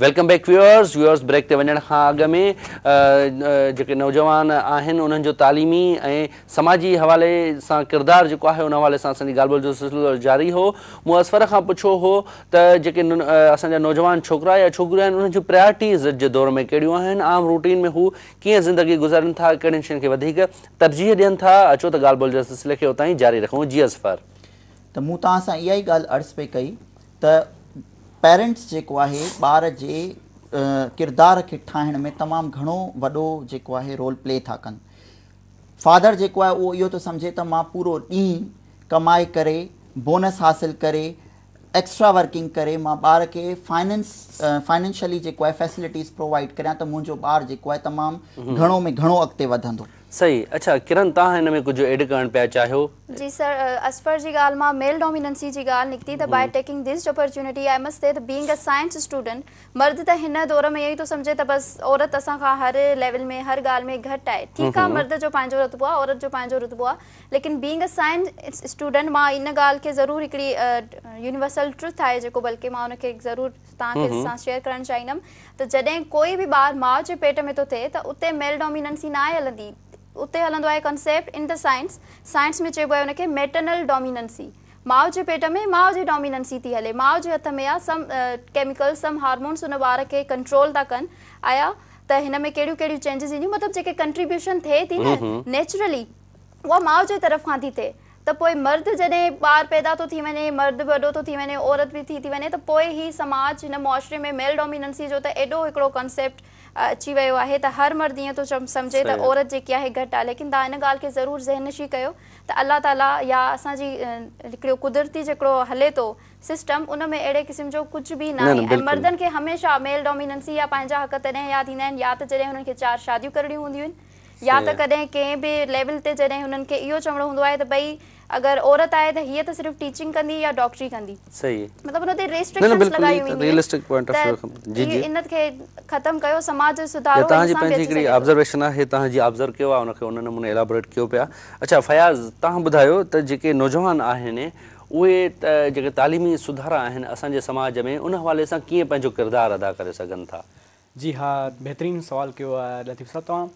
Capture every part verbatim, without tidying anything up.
Welcome back viewers viewers break ते वञण खां अॻु में जेके नौजवान आहिनि उन्हनि जो तालीमी ऐं समाजी हवाले सां किरदारु जेको आहे उन हवाले सां असांजी ॻाल्हि ॿोल जो सिलसिलो जारी हो। मुअस्फ़र खां पुछो हो त जेके असांजा नौजवान छोकिरा या छोकिरियूं आहिनि उन्हनि जूं प्रायोरिटीज़ जे दौर में कहिड़ियूं आहिनि, आम रूटीन में हू कीअं ज़िंदगी गुज़ारनि था, कहिड़ियुनि शयुनि खे वधीक तरजीह ॾियनि था? अचो त ॻाल्हि ॿोल जे सिलसिले खे उतां ई जारी रखूं। जी असफ़र, त मूं तव्हां सां इहा ई ॻाल्हि अर्ज़ु पई कई त पेरेंट्स जो है बार के किरदार के ठाण में तमाम घणो वो जो है रोल प्ले था कन। फादर जो है वो यो तो समझे तो मां पूरो डी कमाए करे बोनस हासिल करे एक्स्ट्रा वर्किंग करे मां बार के फाइनेंस फाइनेंशियली जो है फैसिलिटीज प्रोवाइड करें तो मुझे बार जो है तमाम घणो में घणो अगते वधंदो। सही। अच्छा किरण, ता इन में कुछ ऐड करण पे चाहो? जी सर, असफर जी गाल मा मेल डोमिनेंसी जी गाल निकती त by taking this opportunity I must say the being a science student मर्द त हिना दौर में यही तो समझे त बस औरत असा का हर लेवल में हर गाल में घट है। ठीक है, मर्द जो पांजो रुतबो औरत जो पांजो रुतबो, लेकिन बीइंग अ साइंस स्टूडेंट मा इन गाल के जरूर एकड़ी यूनिवर्सल ट्रुथ है जो बल्कि मा उनके जरूर ता के साथ शेयर करण चाहनम त जदे कोई भी बार मां के पेट में तो थे त उते मेल डोमिनेंसी ना हलंदी, उते हलंदो आहे concept in the science. Science में चइबो आहे उनखे मैटर्नल डोमिनेंसी। माउ जे पेट में माउ जी डोमिनेंसी थी हले, माउ जे हथ में आ सम केमिकल्स सम हार्मोन्स उन ॿार खे कंट्रोल था कनि आया त हिन में कहिड़ियूं कहिड़ियूं चेंजेस ईंदियूं, मतिलबु जेके कंट्रीब्यूशन थिए थी न नेचुरली उहा माउ जे तरफ़ खां थी थिए। त पोइ मर्द जॾहिं ॿार पैदा थो थी वञे, मर्द वॾो थो थी वञे, औरत बि थी थी वञे, त पोइ ही समाज हिन मुआशरे में मेल डोमिनेंसी जो त एॾो हिकिड़ो कॉन्सेप्ट अची वो है। हर मर्द ये तो समझे तो औरत जी है घट है, लेकिन तुम इन गाल के जरूर जहनशी कर अल्लाह ताला या असो कुदरती जो हले तो सिस्टम उनमें अड़े किस्म जो कुछ भी ना है। मर्दन के हमेशा मेल डोमिनेंसी या पांजा हक तद याद इंदा या तो जैसे उनके चार शादियों करनी होंदियों या तो कदें कें भी लेवल से जैसे उनके इो चवणो होंगे तो भाई अगर औरत आए तो ये तो सिर्फ टीचिंग कंदी या डॉक्टरी कंदी। सही है, मतलब उनते रेस्ट्रिक्शंस लगाई हुई है रियलिस्टिक पॉइंट ऑफ व्यू। जी जी, इनत के खत्म कयो, समाज सुधारो। ताजी पंजीकरी ऑब्जर्वेशन है, ताजी ऑब्जर्व कयो आ उनके उन नमूने एलाबोरेट कयो पे। अच्छा फयाज, ता बुधायो त जेके नौजवान आहिनि उहे जेके तालीमी सुधारा आहिनि असांजे समाज में उन हवाले सां कीअं पंहिंजो किरदार अदा करे सघनि था? जी हा, बेहतरीन सवाल कयो आहे लतीफ़ साहब। तव्हां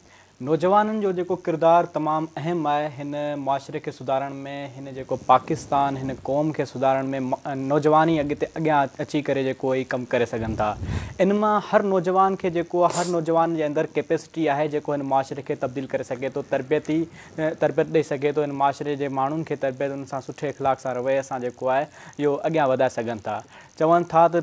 नौजवाननि जो जेको किरदारु तमामु अहम आहे हिन मुआशरे खे सुधारण में, हिन जेको पाकिस्तान हिन क़ौम खे सुधारण में नौजवानी अॻिते अॻियां अची करे जेको ई कमु करे सघनि था। इन मां हर नौजवान खे जेको आहे हर नौजवान जे अंदरि कैपेसिटी आहे जेको हिन मुआशरे खे तब्दील करे सघे थो, तरबियती तरबियत ॾेई सघे थो, हिन मुआशरे जे माण्हुनि खे तरबियत उन सां सुठे इख़लाक़ सां रवैये सां जेको आहे इहो अॻियां वधाए सघनि था। चवनि था त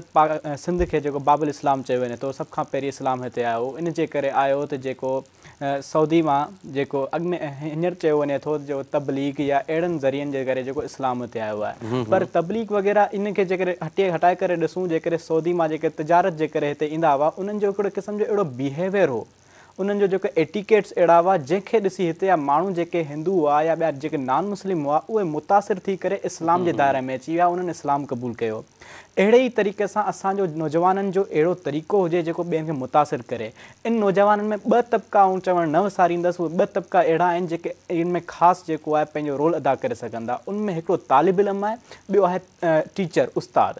सिंध खे जेको बाबुल इस्लाम चयो वञे थो, सभ खां पहिरीं इस्लाम हिते आयो, इन जे करे आयो त जेको सऊदी मां जेको अॻु में हींअर चयो वञे थो जो तबलीग या अहिड़नि ज़रियनि जे करे जेको इस्लाम ते आयो आहे, पर तबलीग वग़ैरह इनखे जेकर हटे हटाए करे ॾिसूं जेकर सऊदी मां जेके तिजारत जे करे हिते ईंदा हुआ उन्हनि जो हिकिड़ो क़िस्म जो अहिड़ो बिहेवियर हो, उन्हनि जो जेके एटिकेट्स अहिड़ा हुआ जंहिंखे ॾिसी हिते जा माण्हू जेके हिंदू हुआ या ॿिया जेके नॉन मुस्लिम हुआ उहे मुतासिर थी करे इस्लाम जे दायरे में अची विया, उन्हनि इस्लाम क़बूल कयो। अड़े ही तरीक़े से असो नौजवान जो अड़ो तरीक़ो हुए जो बेन के मुतासर करे। इन नौजवान में ब तबका चवण न विसारींदस, ब तबका अड़ा इनमें खास जो है पैं रोल अदा कर सकता। उनमें एक तालिब इलम है, बो है टीचर उस्ताद।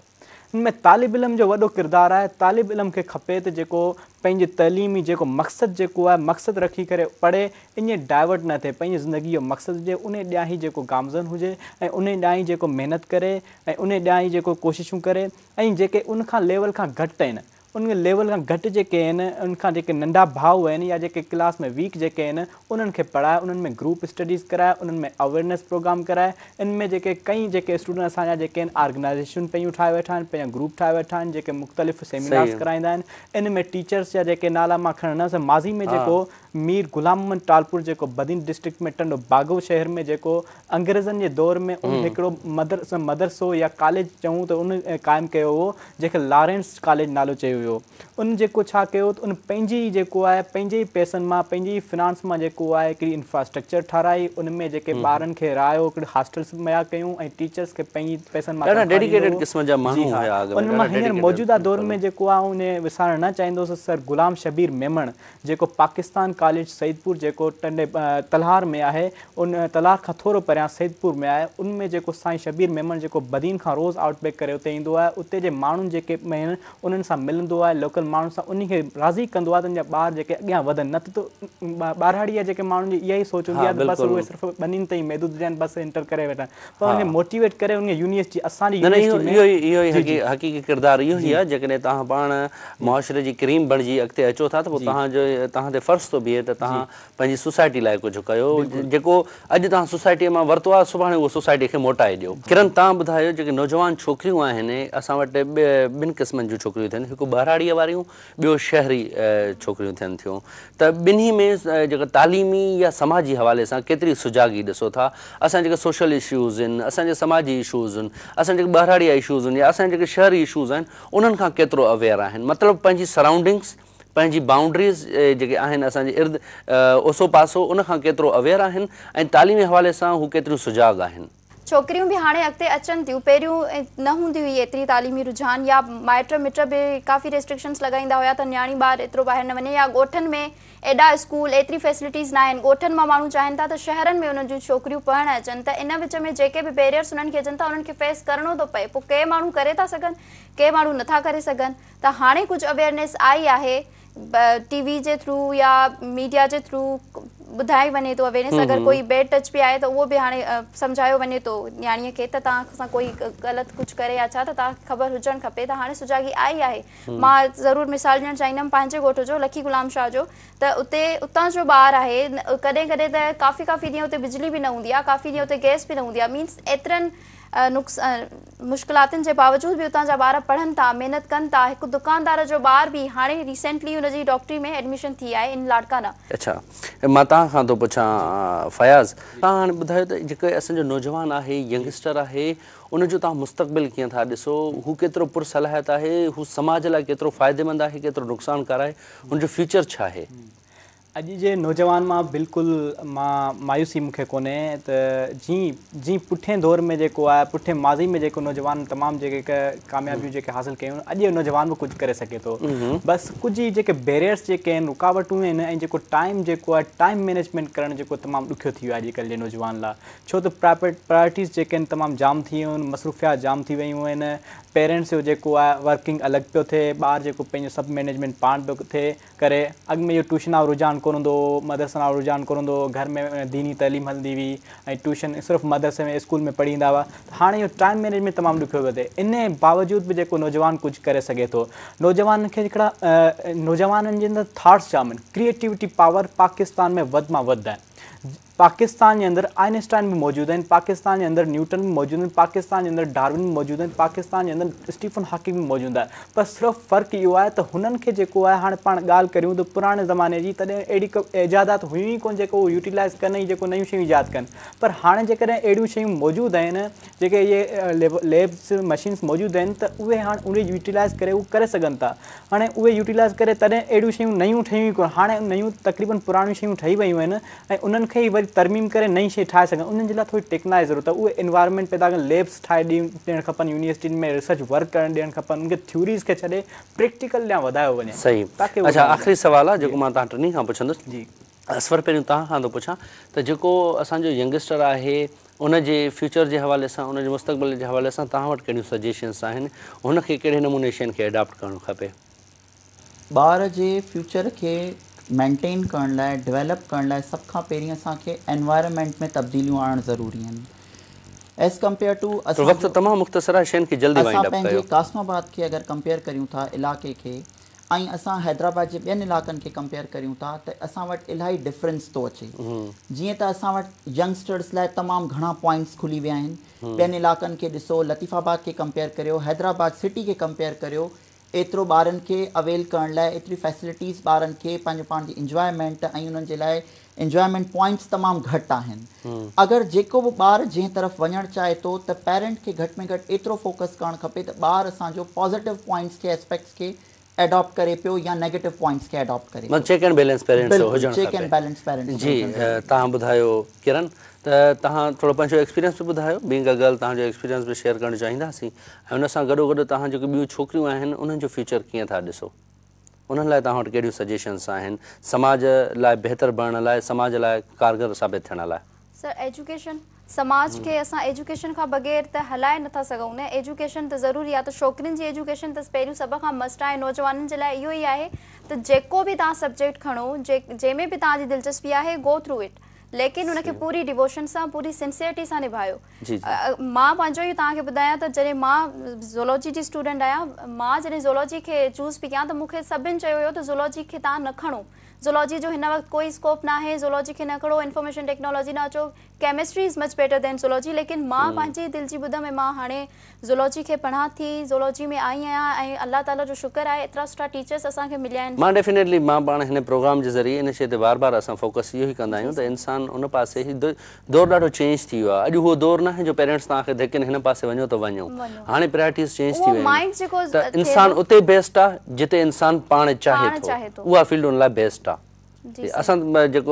इनमें तालिब इलम जो वो किरदार है, तालिब इलम के खपे तो पैं तलीमी जो मकसद जो है मकसद रखी करे पढ़े, इन डाइवर्ट न थे, पैं जिंदगी जो मकसद हुए उन ॾियां ही जो गामज़न हुए, उन ॾियां ही जो मेहनत करे, उन ॾियां ही जो कोशिशूँ करे, जेके उन लेवल का घट आन उन लेवल का घट जेके उनका जेके नंढा भाव आन या जेके क्लास में वीक जेके आन उन्हनि खे पढ़ाए, उन्हनि में ग्रुप स्टडीज़ कराए, उन्हनि में अवेयरनेस प्रोग्राम कराए। इनमें जेके कई जेके स्टूडेंट असांजा जेके आहिनि ऑर्गेनाइजेशन पैं ठाहे वेठा आहिनि, पैं ग्रुप ठाहे वेठा आहिनि, जेके मुख़्तलिफ़ सेमिनार्स कराईंदा आहिनि। इन में टीचर्स जा जेके नाला मां खणंदसि, माज़ी में जेको मीर गुलाम मोहम्मद टालपुर जो बदिन डिस्ट्रिक्ट में टंडो बागो शहर में जो अंग्रेज़न के दौर में उन मदरस मदरसो या कॉलेज चूँ तो उन कायम किया हो जैसे लॉरेंस कॉलेज नालो चयो हो। उन जो तो उन पैंजी जो है पैंजे पैसन में पैंजी फिनांस में जो है एक इंफ्रास्ट्रक्चर ठहराई, उनमें जो बारन के रायो हॉस्टल्स मया क्यों और टीचर्स के पैंजी पैसन में उनमें हिंसर मौजूदा दौर में जो उन्हें विसारण न चाहिए। सर गुलाम शबीर मेमण जो पाकिस्तान कॉलेज सईदपुर जो टंडे तलहार में है, उन तलहार का थोड़ो परया सईदपुर में है, उनमें जो साईं शबीर मेमण जो बदीन का रोज़ आउटब्रेक करे उते इंदो है, उते जे माण्हुनि जेके आहिनि उन्हनि सां मिलंदो कंदो आहे लोकल माण्हू सां उन खे राज़ी कंदो आहे त ॿार जेके अॻियां वधनि न त ॿारहाड़ी जेके माण्हुनि जी इहा ई सोच हूंदी आहे बसि उहे सिर्फ़ु ॿनिनि ताईं महदूद हुजनि बसि इंटर करे वेठा पर हुनखे मोटिवेट करे हुनखे यूनिवर्सिटी असांजी यूनिवर्सिटी इहो इहो ई हक़ीक़ी किरदारु इहो ई आहे जेकॾहिं तव्हां पाण मुआशिरे जी क्रीम बणिजी अॻिते अचो था त पोइ तव्हांजो तव्हां ते फ़र्ज़ु थो बीहे त तव्हां पंहिंजी सोसाइटी लाइ कुझु कयो जेको अॼु तव्हां सोसाइटीअ मां वरितो आहे सुभाणे उहो सोसाइटी खे मोटाए ॾियो। किरन तव्हां ॿुधायो जेके नौजवान छोकिरियूं आहिनि असां वटि ॿिनि क़िस्मनि जूं छोकिरियूं थियनि हिकु ॿारहाड़ीअ वारियूं ॿियो शहरी छोकिरियूं थियनि थियूं त ॿिन्ही में जेका तालीमी या समाजी हवाले सां केतिरी सुजागी ॾिसो था असां जेके सोशल इशूज़ आहिनि असांजे समाजी इशूज़ आहिनि असां जेके ॿारहाड़ीअ इशूज़ आहिनि या असांजे जेके शहरी इशूज़ आहिनि उन्हनि खां केतिरो अवेयर आहिनि मतिलबु पंहिंजी सराउंडिंग्स पंहिंजी बाउंड्रीज़ जेके आहिनि असांजे इर्द ओसो पासो उनखां केतिरो अवेयर आहिनि ऐं तालीमी हवाले सां हू केतिरियूं सुजाग आहिनि। छोकिरियूं बि हाणे अॻिते अचनि थियूं पहिरियों न हूंदी हुई एतिरी तालीमी रुझान या माइट मिट बि काफ़ी रेस्ट्रिक्शन्स लॻाईंदा हुया त न्याणी ॿार एतिरो ॿाहिरि न वञे या ॻोठनि में एॾा स्कूल एतिरी फैसिलिटीज़ न आहिनि ॻोठनि मां माण्हू चाहिनि था त शहरनि में उन्हनि जूं छोकिरियूं पढ़णु अचनि त इन विच में जेके बि बैरियर्स उन्हनि खे अचनि था उन्हनि खे फेस करिणो थो पए पोइ के माण्हू करे था सघनि के माण्हू नथा करे सघनि त हाणे कुझु अवेयरनेस आई आहे टीवी जे थ्रू या मीडिया जे थ्रू बुधाई वने तो अवेयरनेस अगर कोई बैड टच पे आए तो वो भी हाने समझायो वने तो न्याणीअ खे त तां सां कोई गलत कुछ करे या छा त तां खबर हुजण खपे त हाने सुजागी आई आहे। मां जरूर मिसाल ॾियण चाहींदमि पंहिंजे गोठ जो लखी गुलाम शाह जो त उते उतां जो ॿार आहे कॾहिं कॾहिं त काफ़ी काफ़ी ॾींहं उते बिजली बि न हूंदी आहे काफ़ी ॾींहं उते गैस बि न हूंदी आहे मीन्स एतिरनि मुश्किलातुनि के बावजूद भी उतां जा ॿार पढ़न था मेहनत कन था। एक दुकानदार जो ॿार भी हाणे रिसेंटली उनकी डॉक्टरी में एडमिशन थी आहे इन लाड़काना। अच्छा मां तव्हां खां थो पुछां फयाज़ तव्हां हाणे ॿुधायो त जेके असांजो नौजवान आहे यंगस्टर आहे उनजो तव्हां मुस्तक़बिल कीअं था ॾिसो हू केतिरो पुरसलाहियत आहे हू समाज लाइ केतिरो फ़ाइदेमंद आहे केतिरो नुक़सानकार आहे हुनजो फ्यूचर छा आहे? अज के नौजवान में बिल्कुल मां मायूसी मुख्य को जी जी पुठे दौर में जो है पुठे माजी में जो नौजवान तमाम जे कामयाबियों जो हासिल क्यों अज नौजवान भी कुछ करे सके तो बस कुछ ही जो बैरियर्स जो रुकावटूं जो टाइम जो टाइम मैनेजमेंट करो तमाम दुखो थी अजकल के नौजवान ला छो तो प्राइवेट प्रायोरिटीज़ जो तमाम जाम थी मसरूफियात जाम थी वह पेरेंट्स जो जो है वर्किंग अलग पे थे बार जो पे सब मैनेजमेंट पान पे थे करे अग में ट्यूशन और रुझान को मदरसा और रुझान को घर में दीनी तलीम हल्दी हुई ट्यूशन सिर्फ मदरसे में स्कूल में पढ़ींदा हुआ हाँ यो टाइम मैनेजमेंट तमाम दुखो पे थे इन बावजूद भी जो नौजवान कुछ करे सके तो नौजवान के नौजवान के अंदर थाट्स जाम क्रिएटिविटी पावर पाकिस्तान में वध में वध है। पाकिस्तान के अंदर आइंस्टाइन भी मौजूद हैं पाकिस्तान के अंदर न्यूटन भी मौजूद हैं पाकिस्तान के अंदर डार्विन भी मौजूद हैं पाकिस्तान के अंदर स्टीफन हॉकिंग भी मौजूद है पर सिर्फ फ़र्क़ यो है तो हुनन के जेको है हाँ पान गाल करूँ तो पुराने ज़माने की तद अड़ी इजादात हुई ही को जो यूटिलाइज कन जो नयू शूँ ईजाद कन पर हाँ जैसे अड़ी शूँ मौजूद जो ये लैब्स मशीन्स मौजूद हैं तो उहे हाँ उन्हें यूटिलाइज करे करे सघन था हाँ उहे यूटिलाइज करे तद अड़ी शूँ नयूँ ठही को हाँ नयूँ तकरीबन पुरानी शूँ ठही वयूं आहिनि उन्हनि खे वरी तरमीम करे नई शे ठाए सकें उन थोड़ी टेक्नोलॉजी जरूरत है वो एनवायरमेंट पैदा कर लैब्स ठाए दियण खपन यूनिवर्सिटी में रिसर्च वर्क कर दियण खपन उनके थ्योरीज के छे प्रैक्टिकल या वधायो वने सही। अच्छा आखिरी सवाल है जो मैं तहां टनी का पुछंदस जी असवर पे तहां खां तो पुछा तो जो असान जो यंगस्टर है उनके फ्यूचर के हवाले से उनके मुस्तकबिल के हवाले से तहां वट कड़ी सजेशन्स हैं उनके कड़े नमूने शैन के अडॉप्ट करणो खपे बार जे फ्यूचर के मेंटेन करण लाइ डेवलप करण लाइ सभ खां पहिरीं असांखे एनवायरमेंट में तब्दीलियूं आणणु ज़रूरी आहिनि एज़ कम्पेयर टू असां वक़्तु तमामु मुख़्तसर आहे शयुनि खे जल्दी वाइंड अप कयो पंहिंजे क़ासमाबाद खे अगरि कंपेयर करियूं था इलाइक़े खे ऐं असां हैदराबाद जे ॿियनि इलाइक़नि खे कंपेयर करियूं था त असां वटि इलाही डिफरेंस थो अचे जीअं त असां वटि यंगस्टर्स लाइ तमामु घणा पॉइंट्स खुली विया आहिनि ॿियनि इलाइक़नि खे ॾिसो लतीफ़ाबाद खे कंपेयर करियो हैदराबाद सिटी खे कंपेयर करियो एतिरो ॿारनि खे अवेल करण लाइ एतिरी फैसिलिटीज़ ॿारनि खे पंहिंजो पाण जी इंजॉयमेंट ऐं उन्हनि जे लाइ इंजॉयमेंट पॉइंट्स तमामु घटि आहिनि अगरि जेको बि ॿारु जंहिं तरफ़ वञणु चाहे थो त पेरेंट खे घटि में घटि एतिरो फोकस करणु खपे त ॿारु असांजो पॉज़िटिव पॉइंट्स खे एस्पेक्ट्स खे एडॉप्ट करे पियो या नेगेटिव पॉइंट्स खे एडॉप्ट करे पियो चेक एंड बैलेंस पेरेंट्स हुजणु खपे चेक एंड बैलेंस पेरेंट्स जी। तव्हां ॿुधायो किरन त तव्हां थोरो पंहिंजो एक्सपीरियंस बि ॿुधायो बींग अ गर्ल तव्हांजो एक्सपीरियंस बि शेयर करणु चाहींदासीं ऐं उन सां गॾो गॾु तव्हां जेके ॿियूं छोकिरियूं आहिनि उन्हनि जो फ्यूचर कीअं था ॾिसो उन्हनि लाइ तव्हां वटि कहिड़ियूं सजेशन्स आहिनि समाज लाइ बहितर बणण लाइ समाज लाइ कारगर साबित थियण लाइ? सर एजुकेशन समाज के असां एजुकेशन का बगैर त हलाए नथा सघूं न। एजुकेशन त ज़रूरी आहे, त छोकिरियुनि जी एजुकेशन त पहिरियों सब खां मस्ट आहे। नौजवाननि जे लाइ इहो ई आहे त जेको बि तव्हां सब्जेक्ट खणो, जे जंहिंमें बि तव्हांजी दिलचस्पी आहे, गो थ्रू इट, लेकिन उनके पूरी डिवोशन से पूरी सिंसियरिटी से निभायो। मां पंहिंजो ही तव्हांखे ॿुधायां त जॾहिं मां ज़ूलॉजी जी स्टूडेंट आहियां, मां जॾहिं ज़ूलॉजी के चूज़ पई कयां त मूंखे सभिनि चयो हुयो त ज़ूलॉजी खे तव्हां न खणो, ज़ूलॉजी जो हिन वक्त कोई स्कोप ना है, ज़ूलॉजी के न खणो, इंफॉर्मेशन टेक्नोलॉजी ना अचो, chemistry is much better than zoology. लेकिन मां पंहिंजी दिल जी बुदम में मां हाणे ज़ूलॉजी के पढ़ा थी, ज़ूलॉजी में आई आया। अल्लाह ताला जो शुक्र है, एतरा सुठा टीचर्स असा के मिलिया। मां डेफिनेटली मां पाण हिन प्रोग्राम के जरिए इन शे ते बार बार असा फोकस यो ही कंदा आयो त इंसान उन पासे ही दौर डाडो चेंज थी वा। अज वो दौर ना है जो पेरेंट्स ता के धकिन हिन पासे वणो तो वणो, हाणे प्रायोरिटीज चेंज थी वे। त इंसान उते बेस्ट आ जिते इंसान पाण चाहे तो वो फील्ड उन ला बेस्ट। आई वाज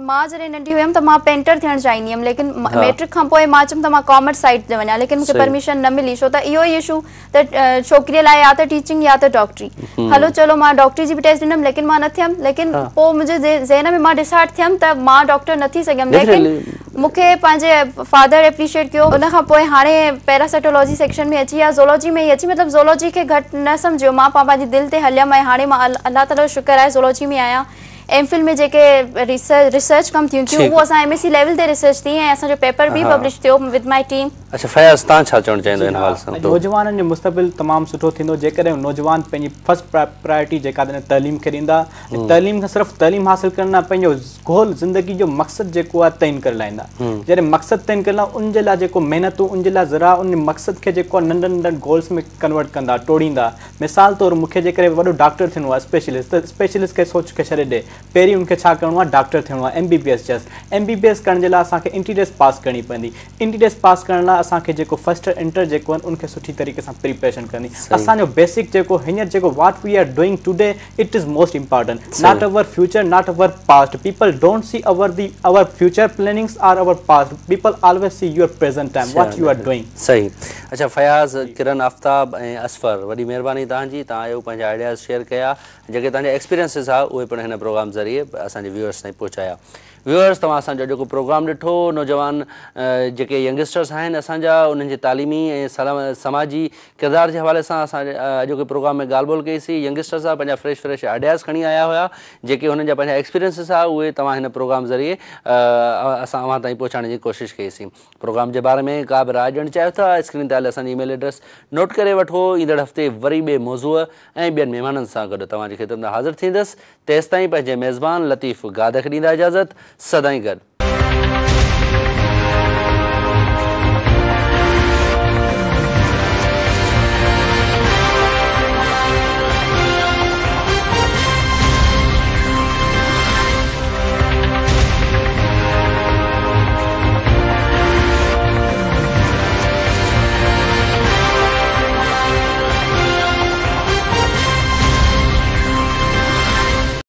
मां जॾहिं नंढी हुयमि त मां पेंटर थियण चाहींदी हुयमि, लेकिन मैट्रिक खां पोइ मां चयमि त मां कॉमर्स साइड ते वञा, लेकिन मूंखे परमिशन न मिली। छो त इहो ई इशू त छोकिरीअ लाइ या त टीचिंग या त डॉक्टरी। हलो चलो मां डॉक्टरी जी बि टेस्ट ॾिनमि, लेकिन मां न थियमि। लेकिन पोइ मुंहिंजे ज़हन में मां डिसाइड थियमि त मां डॉक्टर न थी सघियमि, लेकिन मुखे पांजे फादर एप्रिशिएट कियो। उन खां पोइ हाणे पैरासाइटोलॉजी सेक्शन में अची या ज़ूलॉजी में ही अची, मतलब ज़ूलॉजी के घट न समझो। मां पंहिंजी दिल ते हलियम ऐं हाणे मां अल्लाह ताला जो शुक्र आहे ज़ूलॉजी में आया। एमफिल में जेके रिसर्च रिसर्च कम थियूं थियूं वो असां एमएससी लेवल ते रिसर्च थी ऐं असांजो पेपर भी पब्लिश थियो विद माय टीम। अच्छा फयाज, तां छा चवण चाहींदो इन हवाले सां? नौजवाननि जो मुस्तक़बिल तमामु सुठो थींदो जेकॾहिं नौजवान पंहिंजी फर्स्ट प्रायोरिटी जेका ॾिना तइलीम खे ॾींदा। तइलीम खां सिर्फ़ु तइलीम हासिल करण न, पंहिंजो गोल ज़िंदगी जो मक़सदु जेको आहे तइन करे लाहींदा। जॾहिं मक़सदु तइन करे लाहींदा उन जे लाइ जेको महिनत, उन जे लाइ ज़रा उन मक़सद खे जेको आहे नंढनि नंढनि गोल्स में कन्वर्ट कंदा, टोड़ींदा। मिसाल तौरु मूंखे जेकॾहिं वॾो डॉक्टर थियणो आहे, स्पेशलिस्ट, त स्पेशलिस्ट खे सोच खे छॾे ॾे, पहिरीं उनखे छा करिणो आहे, डॉक्टर थियणो आहे। M B B S just M B B S करण जे लाइ असांखे एंटी टेस्ट पास करणी पवंदी। एंटी टेस्ट पास करण लाइ असा के जेको फर्स्ट इंटर जेको उनके सुठी तरीके से प्रिपरेशन करनी। असा जो बेसिक जेको हियर जेको what we are doing today, it is most important, not our future, not our past. People don't see our the our future plannings are our past, people always see your present time, what you are doing. सही। अच्छा फयाज, किरण, आफ्ताब ए असफर, बड़ी मेहरबानी तां जी, तां आयो, पंहिंजा ideas share कया, जेके तां जे एक्सपीरियंसेस आ ओए पण हिन प्रोग्राम जरिए असा जे व्यूअर्स ताईं पहुंचाया। व्यूअर्स, तव्हां असांजो जेको प्रोग्राम ॾिठो, नौजवान जेके यंगस्टर्स आहिनि असांजा, उन्हनि जे तालीमी ऐं समाजी किरदार जे हवाले सां असां अॼोके प्रोग्राम में ॻाल्हि ॿोल कईसीं। यंगस्टर्स जा पंहिंजा फ्रेश फ्रेश आइडियाज़ खणी आया हुआ, जेके हुननि जा पंहिंजा एक्सपीरियंसिस आहे उहे तव्हां हिन प्रोग्राम ज़रिए असां अव्हां ताईं पहुचाइण जी कोशिशि कईसीं। प्रोग्राम जे बारे में का बि राय ॾियणु चाहियो था, स्क्रीन ते आयल असांजी ईमेल एड्रेस नोट करे वठो। ईंदड़ हफ़्ते वरी ॿिए मौज़ूअ ऐं ॿियनि महिमाननि सां गॾु तव्हांजी ख़िदमत हाज़िर थींदसि। तेसिताईं पंहिंजे मेज़बान लतीफ़ गाद खे ॾींदा इजाज़त। सदाईं गॾु।